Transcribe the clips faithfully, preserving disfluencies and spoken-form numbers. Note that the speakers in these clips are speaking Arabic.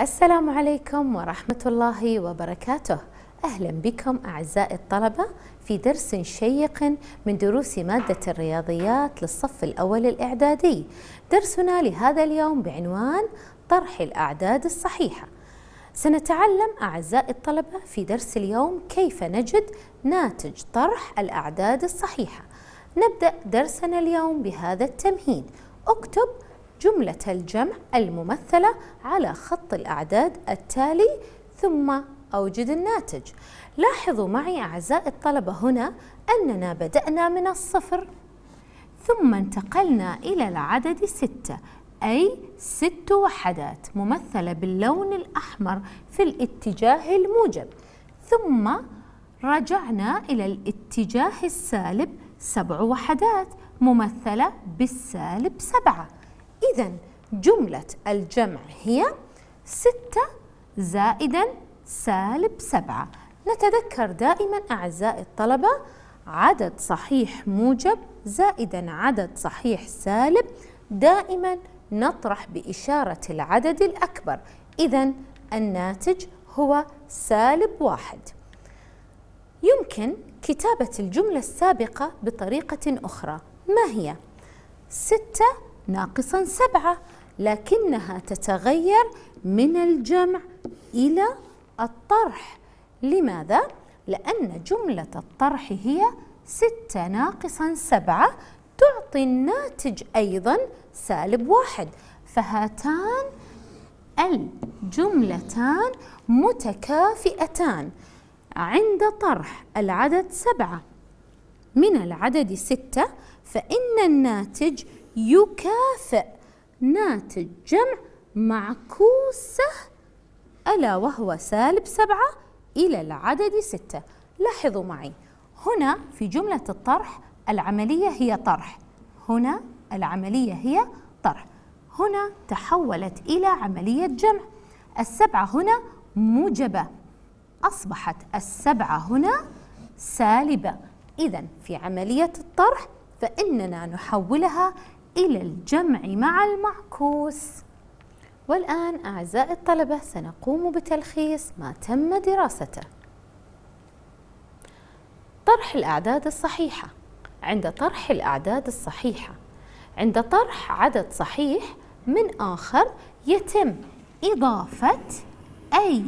السلام عليكم ورحمة الله وبركاته. أهلا بكم أعزائي الطلبة في درس شيق من دروس مادة الرياضيات للصف الأول الإعدادي. درسنا لهذا اليوم بعنوان طرح الأعداد الصحيحة. سنتعلم أعزائي الطلبة في درس اليوم كيف نجد ناتج طرح الأعداد الصحيحة. نبدأ درسنا اليوم بهذا التمهيد. اكتب جملة الجمع الممثلة على خط الأعداد التالي ثم أوجد الناتج. لاحظوا معي أعزائي الطلبة هنا أننا بدأنا من الصفر ثم انتقلنا إلى العدد ستة، أي ست وحدات ممثلة باللون الأحمر في الاتجاه الموجب، ثم رجعنا إلى الاتجاه السالب سبع وحدات ممثلة بالسالب سبعة. إذن جملة الجمع هي ستة زائدا سالب سبعة. نتذكر دائما أعزائي الطلبة عدد صحيح موجب زائدا عدد صحيح سالب دائما نطرح بإشارة العدد الأكبر. إذن الناتج هو سالب واحد. يمكن كتابة الجملة السابقة بطريقة أخرى. ما هي؟ ستة ناقصا سبعة، لكنها تتغير من الجمع إلى الطرح. لماذا؟ لأن جملة الطرح هي ستة ناقصا سبعة تعطي الناتج أيضا سالب واحد، فهاتان الجملتان متكافئتان عند طرح العدد سبعة من العدد ستة، فإن الناتج يكافئ ناتج جمع معكوسه ألا وهو سالب سبعة إلى العدد ستة. لاحظوا معي هنا في جملة الطرح العملية هي طرح، هنا العملية هي طرح، هنا تحولت إلى عملية جمع. السبعة هنا موجبة، أصبحت السبعة هنا سالبة. إذن في عملية الطرح فإننا نحولها إلى الجمع مع المعكوس. والآن أعزائي الطلبة سنقوم بتلخيص ما تم دراسته. طرح الأعداد الصحيحة. عند طرح الأعداد الصحيحة، عند طرح عدد صحيح من آخر يتم إضافة أي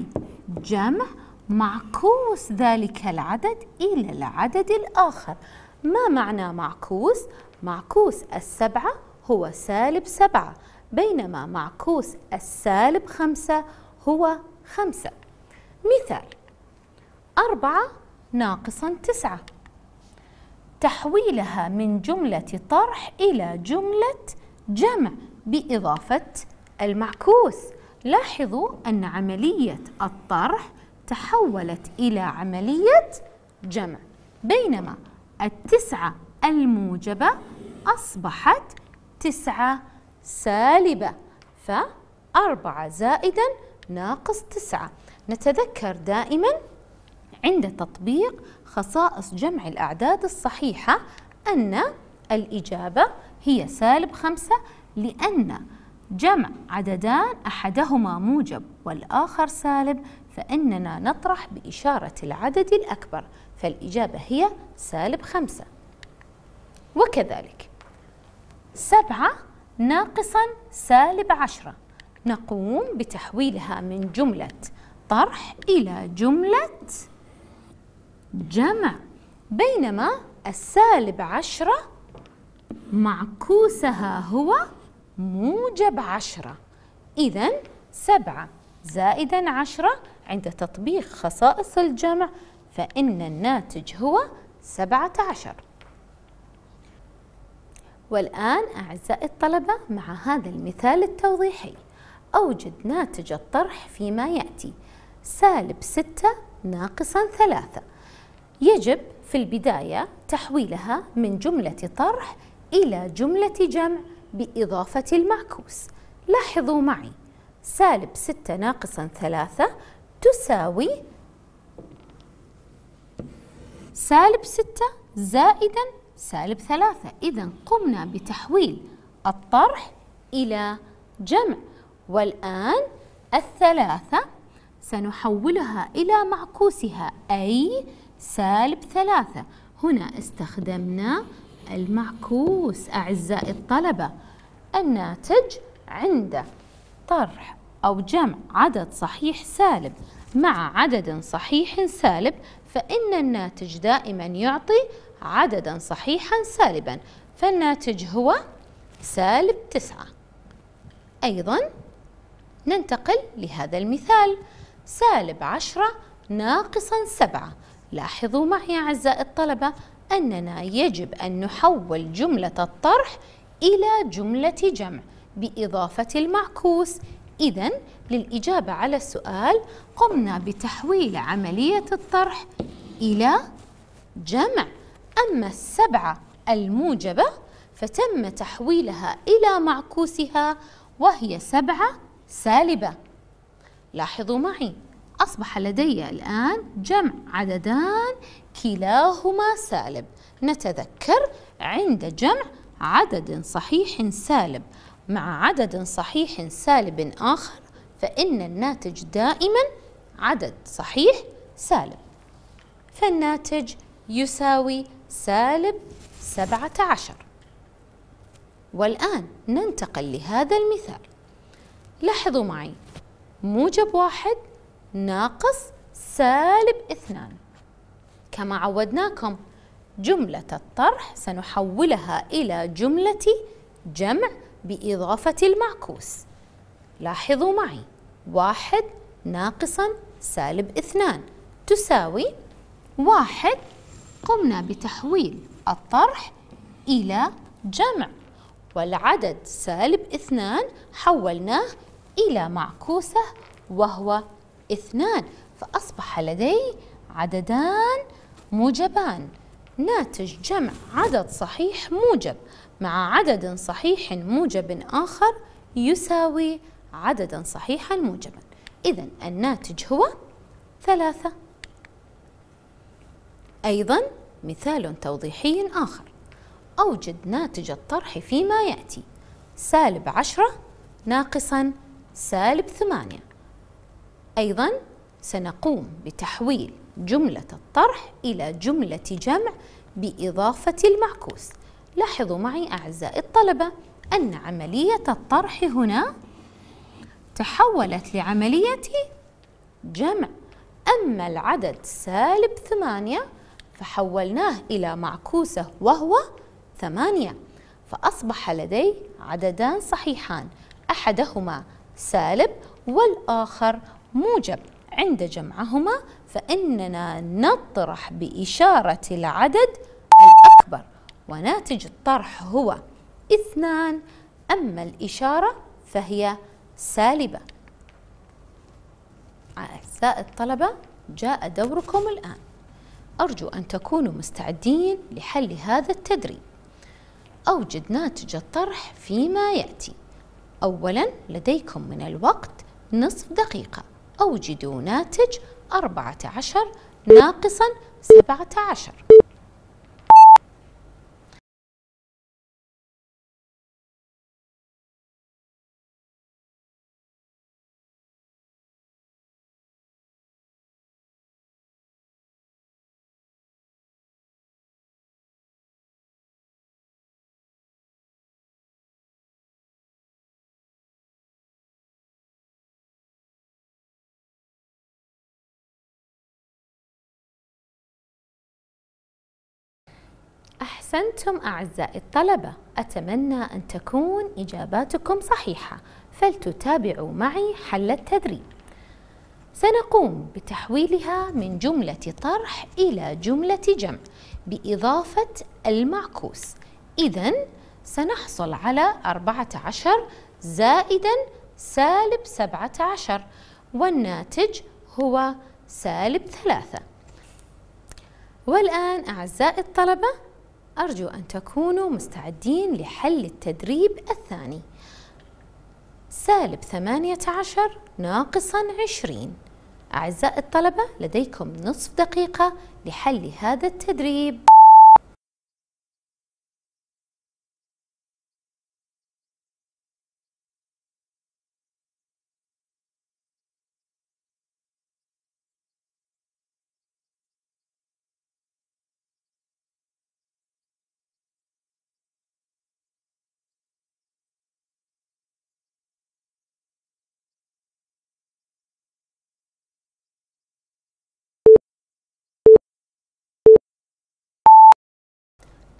جمع معكوس ذلك العدد إلى العدد الآخر. ما معنى معكوس؟ معكوس السبعة هو سالب سبعة، بينما معكوس السالب خمسة هو خمسة. مثال: أربعة ناقصا تسعة. تحويلها من جملة طرح إلى جملة جمع بإضافة المعكوس. لاحظوا أن عملية الطرح تحولت إلى عملية جمع، بينما التسعة الموجبة أصبحت تسعة سالبة، فأربعة زائدا ناقص تسعة. نتذكر دائما عند تطبيق خصائص جمع الأعداد الصحيحة أن الإجابة هي سالب خمسة، لأن جمع عددان أحدهما موجب والآخر سالب فإننا نطرح بإشارة العدد الأكبر، فالإجابة هي سالب خمسة. وكذلك سبعة ناقصا سالب عشرة، نقوم بتحويلها من جملة طرح إلى جملة جمع، بينما السالب عشرة معكوسها هو موجب عشرة. إذن سبعة زائدا عشرة عند تطبيق خصائص الجمع فإن الناتج هو سبعة عشر. والآن أعزائي الطلبة مع هذا المثال التوضيحي، أوجد ناتج الطرح فيما يأتي. سالب ستة ناقصا ثلاثة، يجب في البداية تحويلها من جملة طرح إلى جملة جمع بإضافة المعكوس. لاحظوا معي سالب ستة ناقصا ثلاثة تساوي سالب ستة زائدا سالب ثلاثة. إذن قمنا بتحويل الطرح إلى جمع، والآن الثلاثة سنحولها إلى معكوسها أي سالب ثلاثة. هنا استخدمنا المعكوس أعزائي الطلبة. الناتج عند طرح أو جمع عدد صحيح سالب مع عدد صحيح سالب، فإن الناتج دائما يعطي عددا صحيحا سالبا، فالناتج هو سالب تسعة. أيضا ننتقل لهذا المثال، سالب عشرة ناقصا سبعة. لاحظوا معي أعزائي الطلبة أننا يجب أن نحول جملة الطرح إلى جملة جمع بإضافة المعكوس. إذن للإجابة على السؤال قمنا بتحويل عملية الطرح إلى جمع. أما السبعة الموجبة فتم تحويلها إلى معكوسها وهي سبعة سالبة. لاحظوا معي أصبح لدي الآن جمع عددان كلاهما سالب. نتذكر عند جمع عدد صحيح سالب مع عدد صحيح سالب آخر فإن الناتج دائما عدد صحيح سالب، فالناتج يساوي سالب سبعة عشر. والآن ننتقل لهذا المثال، لاحظوا معي موجب واحد ناقص سالب اثنان. كما عودناكم جملة الطرح سنحولها إلى جملة جمع بإضافة المعكوس. لاحظوا معي واحد ناقصا سالب اثنان تساوي واحد. قمنا بتحويل الطرح إلى جمع، والعدد سالب اثنان حولناه إلى معكوسه وهو اثنان، فأصبح لدي عددان موجبان. ناتج جمع عدد صحيح موجب مع عدد صحيح موجب آخر يساوي عددا صحيحا موجبا، إذن الناتج هو ثلاثة. أيضا مثال توضيحي آخر، أوجد ناتج الطرح فيما يأتي، سالب عشرة ناقصا سالب ثمانية. أيضا سنقوم بتحويل جملة الطرح إلى جملة جمع بإضافة المعكوس. لاحظوا معي أعزائي الطلبة أن عملية الطرح هنا تحولت لعملية جمع. أما العدد سالب ثمانية فحولناه إلى معكوسه وهو ثمانية، فأصبح لدي عددان صحيحان، أحدهما سالب والآخر موجب. عند جمعهما فإننا نطرح بإشارة العدد الأكبر، وناتج الطرح هو اثنان، أما الإشارة فهي سالبة. أعزائي الطلبة جاء دوركم الآن، أرجو أن تكونوا مستعدين لحل هذا التدريب. أوجد ناتج الطرح فيما يأتي. أولاً لديكم من الوقت نصف دقيقة، أوجدوا ناتج أربعة عشر ناقصاً سبعة عشر. أحسنتم أعزائي الطلبة، أتمنى أن تكون إجاباتكم صحيحة، فلتتابعوا معي حل التدريب. سنقوم بتحويلها من جملة طرح إلى جملة جمع بإضافة المعكوس، إذن سنحصل على أربعة عشر زائدا سالب سبعة عشر، والناتج هو سالب ثلاثة. والآن أعزائي الطلبة أرجو أن تكونوا مستعدين لحل التدريب الثاني، سالب ثمانية عشر ناقصا عشرين. أعزائي الطلبة لديكم نصف دقيقة لحل هذا التدريب.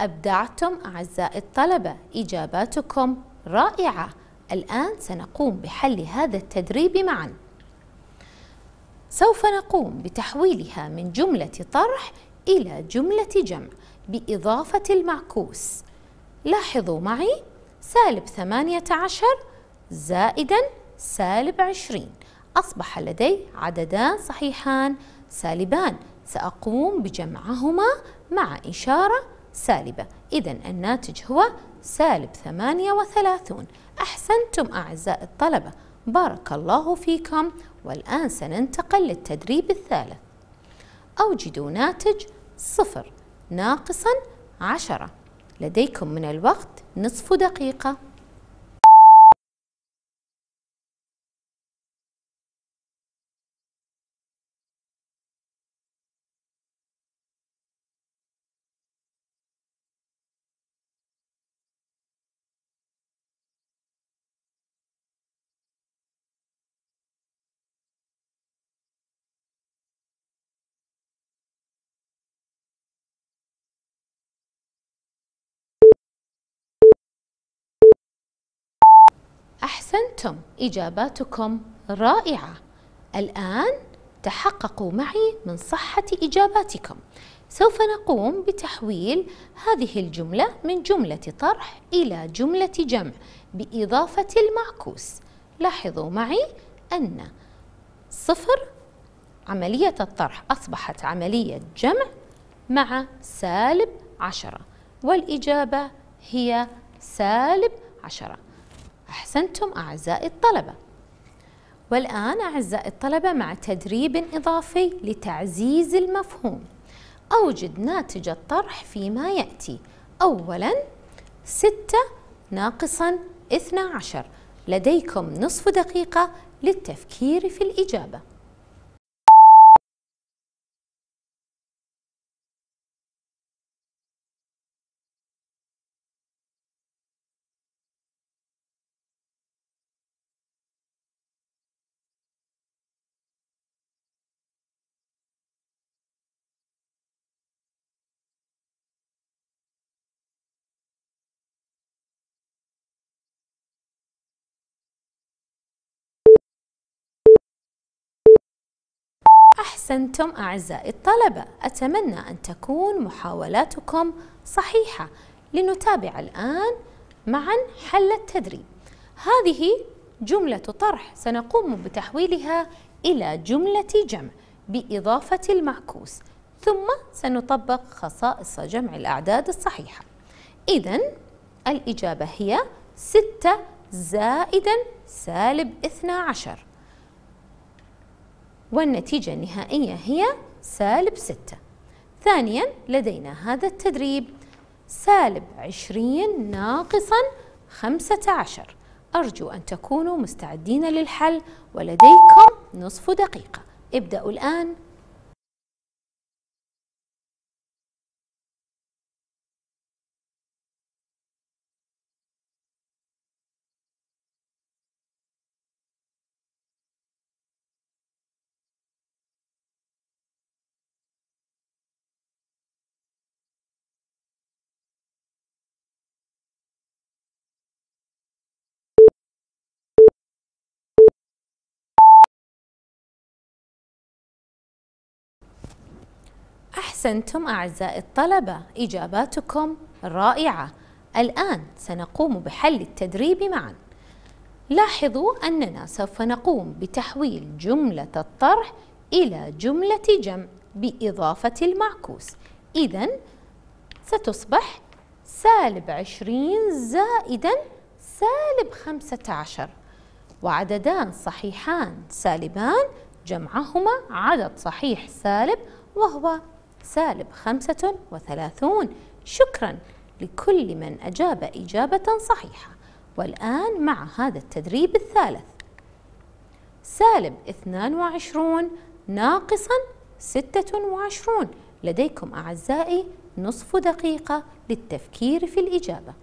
أبدعتم أعزائي الطلبة، إجاباتكم رائعة. الآن سنقوم بحل هذا التدريب معا. سوف نقوم بتحويلها من جملة طرح إلى جملة جمع بإضافة المعكوس. لاحظوا معي سالب ثمانية عشر زائدا سالب عشرين، أصبح لدي عددان صحيحان سالبان، سأقوم بجمعهما مع إشارة سالبة، إذن الناتج هو سالب ثمانية وثلاثون. أحسنتم أعزائي الطلبة، بارك الله فيكم. والآن سننتقل للتدريب الثالث. أوجدوا ناتج صفر ناقصا عشرة. لديكم من الوقت نصف دقيقة. أحسنتم، إجاباتكم رائعة. الآن تحققوا معي من صحة إجاباتكم. سوف نقوم بتحويل هذه الجملة من جملة طرح إلى جملة جمع بإضافة المعكوس. لاحظوا معي أن صفر عملية الطرح أصبحت عملية جمع مع سالب عشرة، والإجابة هي سالب عشرة. أحسنتم أعزائي الطلبة. والآن أعزائي الطلبة مع تدريب إضافي لتعزيز المفهوم. أوجد ناتج الطرح فيما يأتي. أولاً ستة ناقصاً اثنا عشر. لديكم نصف دقيقة للتفكير في الإجابة. أحسنتم أعزائي الطلبة، أتمنى أن تكون محاولاتكم صحيحة. لنتابع الآن معا حل التدريب. هذه جملة طرح، سنقوم بتحويلها إلى جملة جمع بإضافة المعكوس، ثم سنطبق خصائص جمع الأعداد الصحيحة. إذن الإجابة هي ستة زائدا سالب اثنا عشر، والنتيجة النهائية هي سالب ستة. ثانياً لدينا هذا التدريب سالب عشرين ناقصاً خمسة عشر. أرجو أن تكونوا مستعدين للحل، ولديكم نصف دقيقة. ابدأوا الآن. أحسنتم أعزائي الطلبة، إجاباتكم رائعة. الآن سنقوم بحل التدريب معا. لاحظوا أننا سوف نقوم بتحويل جملة الطرح إلى جملة جمع بإضافة المعكوس، إذن ستصبح سالب عشرين زائدا سالب خمسة عشر، وعددان صحيحان سالبان جمعهما عدد صحيح سالب وهو سالب خمسة وثلاثون. شكرا لكل من أجاب إجابة صحيحة. والآن مع هذا التدريب الثالث سالب اثنان وعشرون ناقصا ستة وعشرون. لديكم أعزائي نصف دقيقة للتفكير في الإجابة.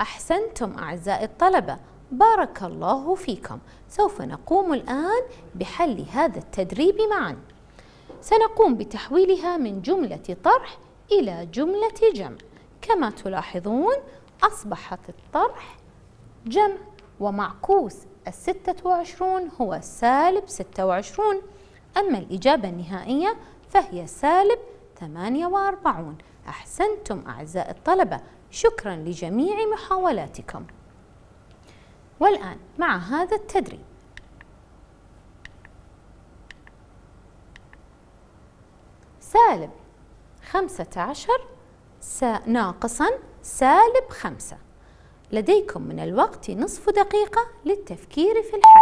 أحسنتم أعزائي الطلبة، بارك الله فيكم. سوف نقوم الآن بحل هذا التدريب معا. سنقوم بتحويلها من جملة طرح إلى جملة جمع. كما تلاحظون أصبحت الطرح جمع، ومعكوس الستة وعشرون هو سالب ستة وعشرون، أما الإجابة النهائية فهي سالب ثمانية وأربعون. أحسنتم أعزائي الطلبة، شكرا لجميع محاولاتكم. والآن مع هذا التدريب سالب خمسة عشر ناقصا سالب خمسة. لديكم من الوقت نصف دقيقة للتفكير في الحل.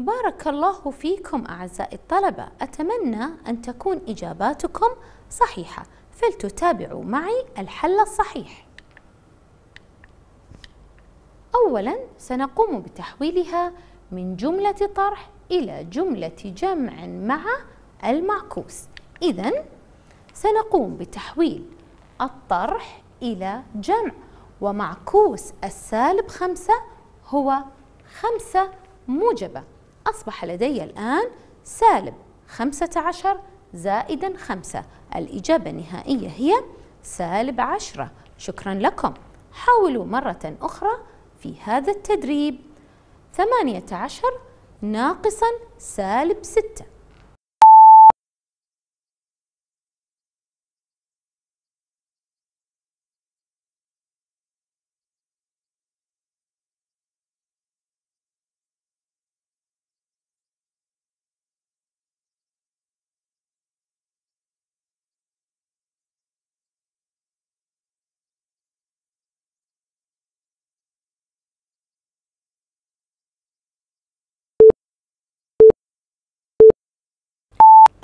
بارك الله فيكم أعزائي الطلبة، أتمنى أن تكون إجاباتكم صحيحة، فلتتابعوا معي الحل الصحيح. أولاً سنقوم بتحويلها من جملة طرح إلى جملة جمع مع المعكوس. إذن سنقوم بتحويل الطرح إلى جمع، ومعكوس السالب خمسة هو خمسة موجبة. أصبح لدي الآن سالب خمسة عشر زائدا خمسة، الإجابة النهائية هي سالب عشرة. شكرا لكم، حاولوا مرة أخرى في هذا التدريب. ثمانية عشر ناقصا سالب ستة.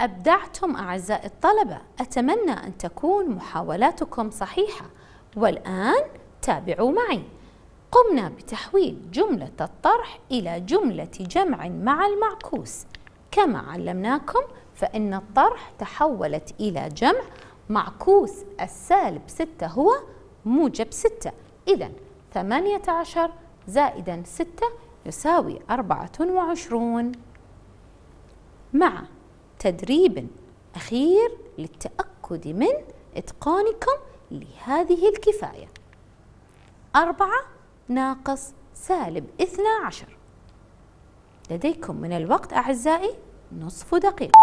أبدعتم أعزائي الطلبة، أتمنى أن تكون محاولاتكم صحيحة. والآن تابعوا معي. قمنا بتحويل جملة الطرح إلى جملة جمع مع المعكوس. كما علمناكم فإن الطرح تحولت إلى جمع، معكوس السالب ستة هو موجب ستة. إذن ثمانية عشر زائدا ستة يساوي أربعة وعشرون. مع تدريب أخير للتأكد من إتقانكم لهذه الكفاية. أربعة ناقص سالب اثنى عشر. لديكم من الوقت أعزائي نصف دقيقة.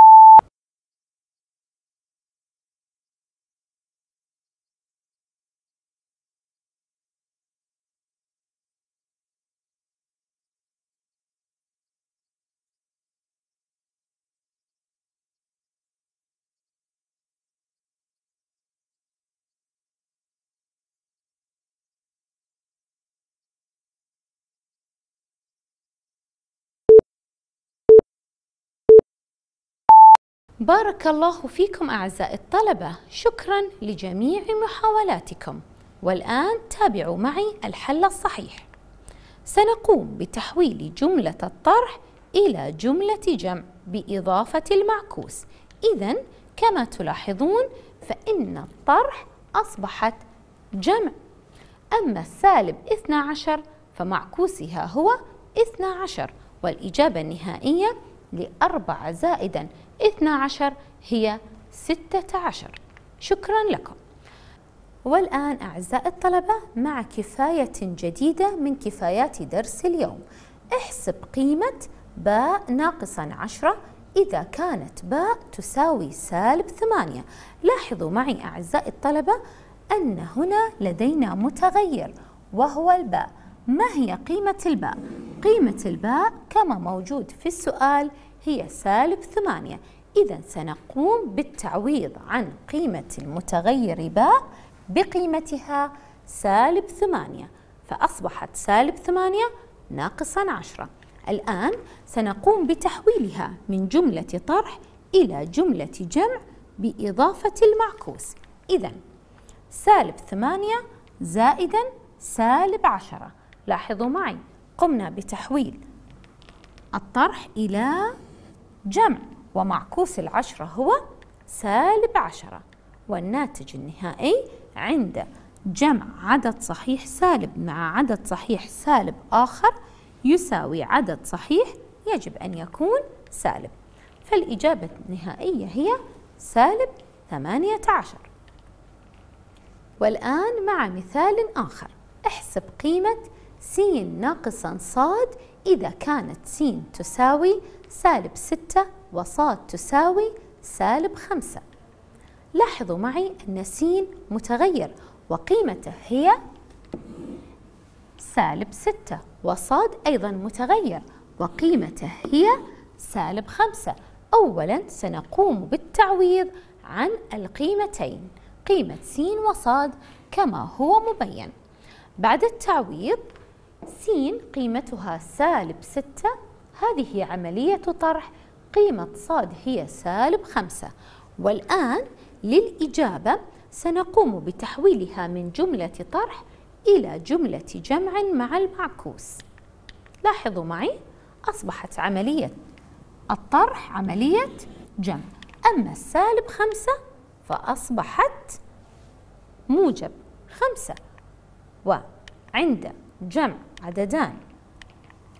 بارك الله فيكم أعزائي الطلبة، شكرا لجميع محاولاتكم. والآن تابعوا معي الحل الصحيح. سنقوم بتحويل جملة الطرح إلى جملة جمع بإضافة المعكوس. إذن كما تلاحظون فإن الطرح أصبحت جمع، أما السالب اثني عشر فمعكوسها هو اثني عشر، والإجابة النهائية لأربعة زائدا اثني عشر هي ستة عشر. شكرا لكم. والآن أعزائي الطلبة مع كفاية جديدة من كفايات درس اليوم. احسب قيمة باء ناقصا عشرة إذا كانت باء تساوي سالب ثمانية. لاحظوا معي أعزائي الطلبة أن هنا لدينا متغير وهو الباء. ما هي قيمة الباء؟ قيمة الباء كما موجود في السؤال هي سالب ثمانية. إذن سنقوم بالتعويض عن قيمة المتغير باء بقيمتها سالب ثمانية، فأصبحت سالب ثمانية ناقصاً عشرة. الآن سنقوم بتحويلها من جملة طرح إلى جملة جمع بإضافة المعكوس. إذاً سالب ثمانية زائداً سالب عشرة. لاحظوا معي، قمنا بتحويل الطرح إلى جمع، ومعكوس العشرة هو سالب عشرة، والناتج النهائي عند جمع عدد صحيح سالب مع عدد صحيح سالب آخر يساوي عدد صحيح يجب أن يكون سالب، فالإجابة النهائية هي سالب ثمانية عشر. والآن مع مثال آخر، احسب قيمة س ناقصا ص إذا كانت س تساوي سالب ستة وص تساوي سالب خمسة. لاحظوا معي أن س متغير وقيمته هي سالب ستة، وصاد أيضا متغير وقيمته هي سالب خمسة. أولا سنقوم بالتعويض عن القيمتين، قيمة س وصاد كما هو مبين. بعد التعويض س قيمتها سالب ستة، هذه عملية طرح، قيمة صاد هي سالب خمسة. والآن للإجابة سنقوم بتحويلها من جملة طرح إلى جملة جمع مع المعكوس. لاحظوا معي، أصبحت عملية الطرح عملية جمع، أما السالب خمسة فأصبحت موجب خمسة، وعند جمع عددان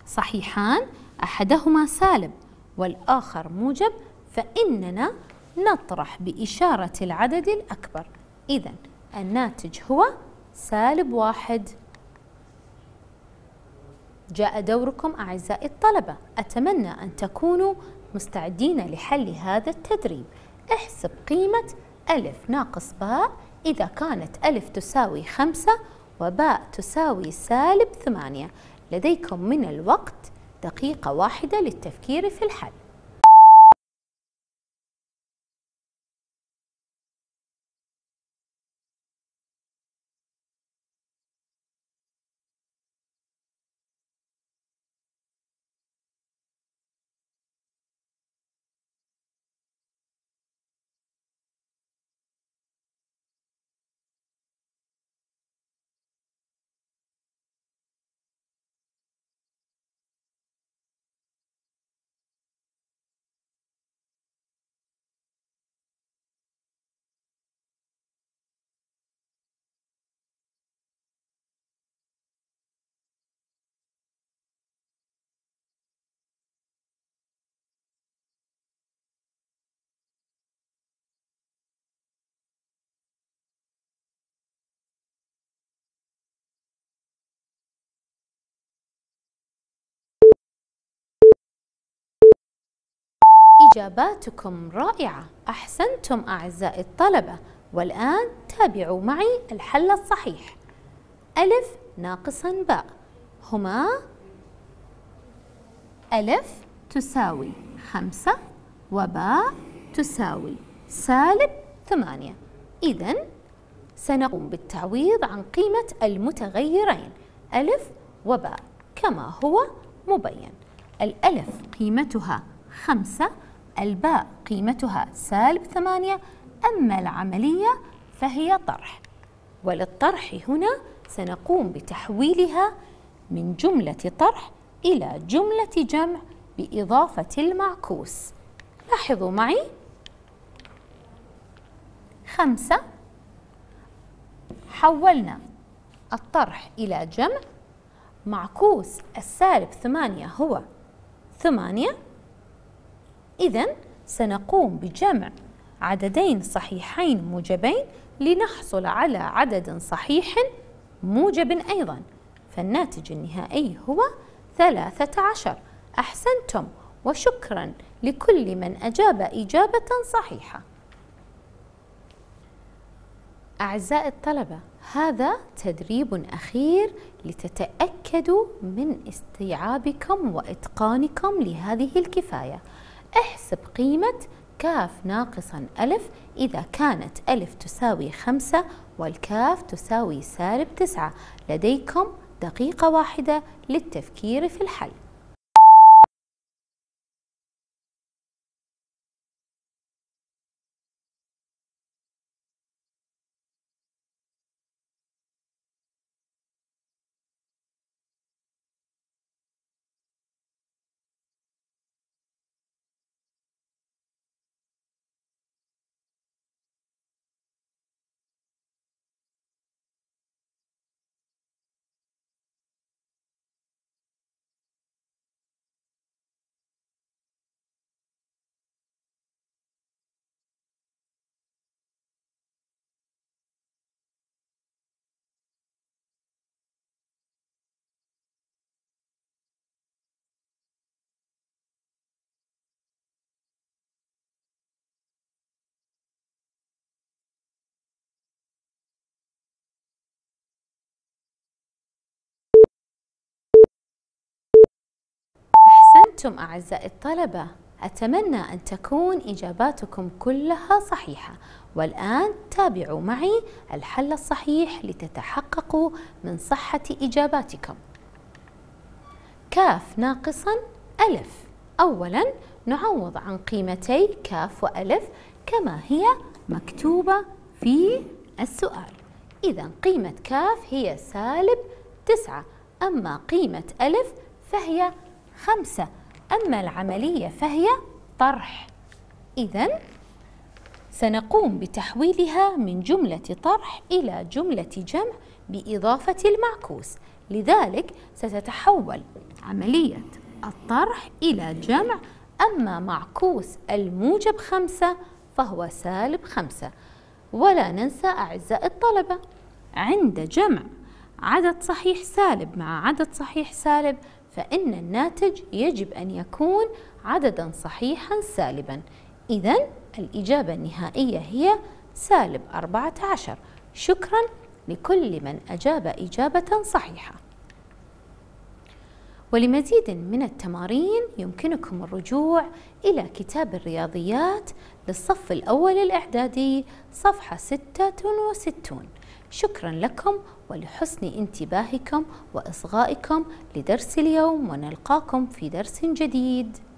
صحيحان أحدهما سالب والآخر موجب فإننا نطرح بإشارة العدد الأكبر. إذن الناتج هو سالب واحد. جاء دوركم أعزائي الطلبة، أتمنى أن تكونوا مستعدين لحل هذا التدريب. احسب قيمة ألف ناقص باء إذا كانت ألف تساوي خمسة وباء تساوي سالب ثمانية. لديكم من الوقت دقيقة واحدة للتفكير في الحل. إجاباتكم رائعة، أحسنتم أعزائي الطلبة. والآن تابعوا معي الحل الصحيح. ألف ناقصا باء هما ألف تساوي خمسة وباء تساوي سالب ثمانية. إذن سنقوم بالتعويض عن قيمة المتغيرين ألف وباء كما هو مبين. الألف قيمتها خمسة، الباء قيمتها سالب ثمانية، أما العملية فهي طرح، وللطرح هنا سنقوم بتحويلها من جملة طرح إلى جملة جمع بإضافة المعكوس. لاحظوا معي، خمسة حولنا الطرح إلى جمع، معكوس السالب ثمانية هو ثمانية، إذن سنقوم بجمع عددين صحيحين موجبين لنحصل على عدد صحيح موجب أيضا، فالناتج النهائي هو ثلاثة عشر. أحسنتم، وشكرا لكل من أجاب إجابة صحيحة. أعزائي الطلبة، هذا تدريب أخير لتتأكدوا من استيعابكم وإتقانكم لهذه الكفاية. احسب قيمة كاف ناقصا ألف إذا كانت ألف تساوي خمسة والكاف تساوي سالب تسعة. لديكم دقيقة واحدة للتفكير في الحل. أنتم أعزائي الطلبة، أتمنى أن تكون إجاباتكم كلها صحيحة، والآن تابعوا معي الحل الصحيح لتتحققوا من صحة إجاباتكم. كاف ناقصا ألف، أولا نعوض عن قيمتي كاف وألف كما هي مكتوبة في السؤال. إذا قيمة كاف هي سالب تسعة، أما قيمة ألف فهي خمسة، أما العملية فهي طرح. إذن سنقوم بتحويلها من جملة طرح إلى جملة جمع بإضافة المعكوس، لذلك ستتحول عملية الطرح إلى جمع، أما معكوس الموجب خمسة فهو سالب خمسة. ولا ننسى أعزائي الطلبة، عند جمع عدد صحيح سالب مع عدد صحيح سالب فإن الناتج يجب أن يكون عدداً صحيحاً سالباً. إذن الإجابة النهائية هي سالب أربعة عشر. شكراً لكل من أجاب إجابة صحيحة. ولمزيد من التمارين يمكنكم الرجوع إلى كتاب الرياضيات للصف الأول الإعدادي صفحة ستة وستين. شكراً لكم ولحسن انتباهكم وإصغائكم لدرس اليوم، ونلقاكم في درس جديد.